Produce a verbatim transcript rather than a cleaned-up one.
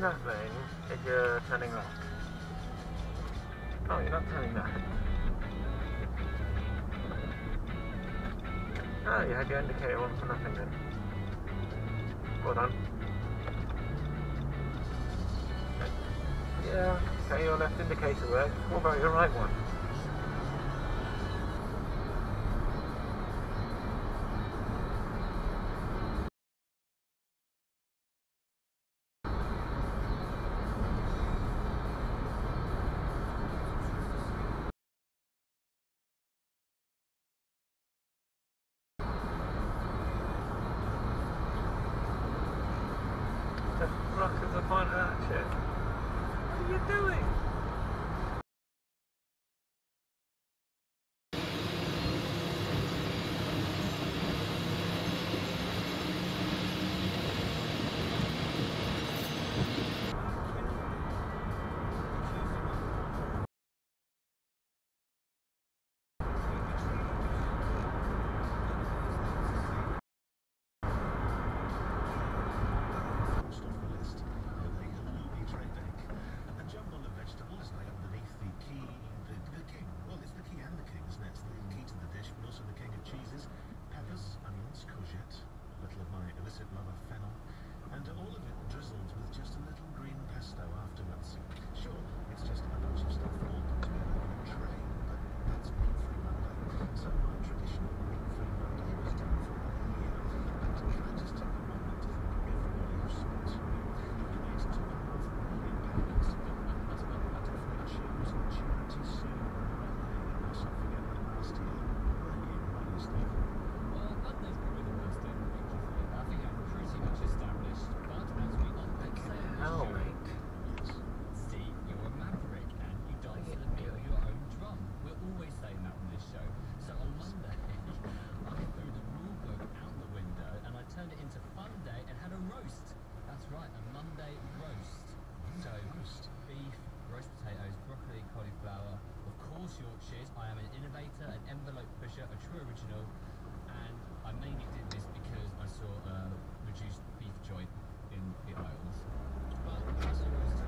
doing nothing if you're turning left. Oh, you're not turning left. Oh, you had your indicator one for nothing then. Well done. Yeah, okay, your left indicator works. What about your right one? Reduced beef joint in the aisles. But